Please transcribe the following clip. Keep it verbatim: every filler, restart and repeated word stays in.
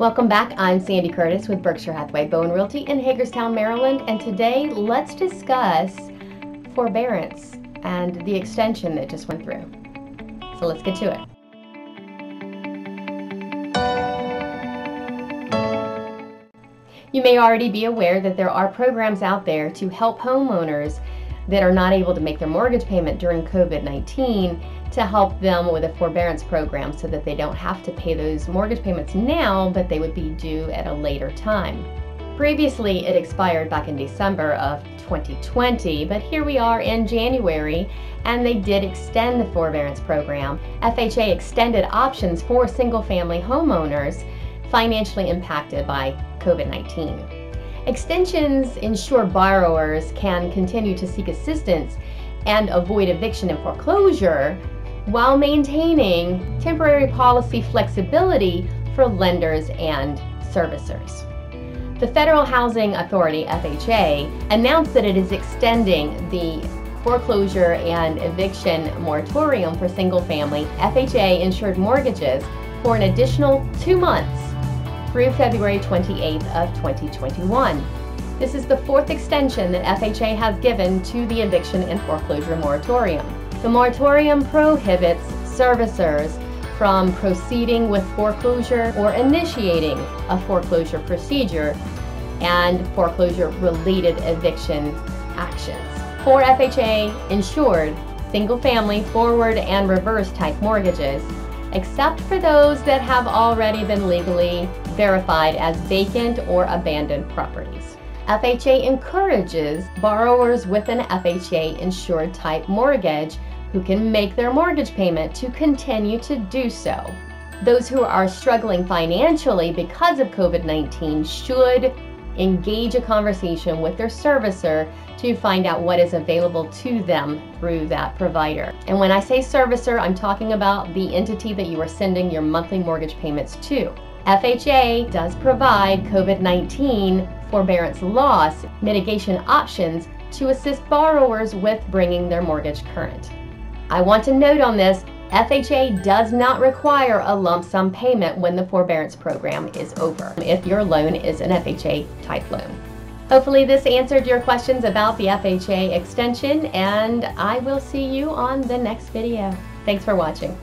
Welcome back. I'm Sandy Curtis with Berkshire Hathaway Bowen Realty in Hagerstown, Maryland, and today let's discuss forbearance and the extension that just went through. So let's get to it. You may already be aware that there are programs out there to help homeowners that are not able to make their mortgage payment during COVID nineteen to help them with a forbearance program so that they don't have to pay those mortgage payments now, but they would be due at a later time. Previously, it expired back in December of twenty twenty, but here we are in January, and they did extend the forbearance program. F H A extended options for single-family homeowners financially impacted by COVID nineteen. Extensions ensure borrowers can continue to seek assistance and avoid eviction and foreclosure while maintaining temporary policy flexibility for lenders and servicers. The Federal Housing Authority, F H A, announced that it is extending the foreclosure and eviction moratorium for single-family F H A-insured mortgages for an additional two months. Through February twenty-eighth of twenty twenty-one. This is the fourth extension that F H A has given to the eviction and foreclosure moratorium. The moratorium prohibits servicers from proceeding with foreclosure or initiating a foreclosure procedure and foreclosure-related eviction actions. For F H A-insured single-family forward and reverse type mortgages, except for those that have already been legally verified as vacant or abandoned properties. F H A encourages borrowers with an F H A-insured type mortgage who can make their mortgage payment to continue to do so. Those who are struggling financially because of COVID nineteen should engage a conversation with their servicer to find out what is available to them through that provider. And when I say servicer, I'm talking about the entity that you are sending your monthly mortgage payments to. F H A does provide COVID nineteen forbearance loss mitigation options to assist borrowers with bringing their mortgage current. I want to note on this, F H A does not require a lump sum payment when the forbearance program is over, if your loan is an F H A type loan. Hopefully this answered your questions about the F H A extension, and I will see you on the next video. Thanks for watching.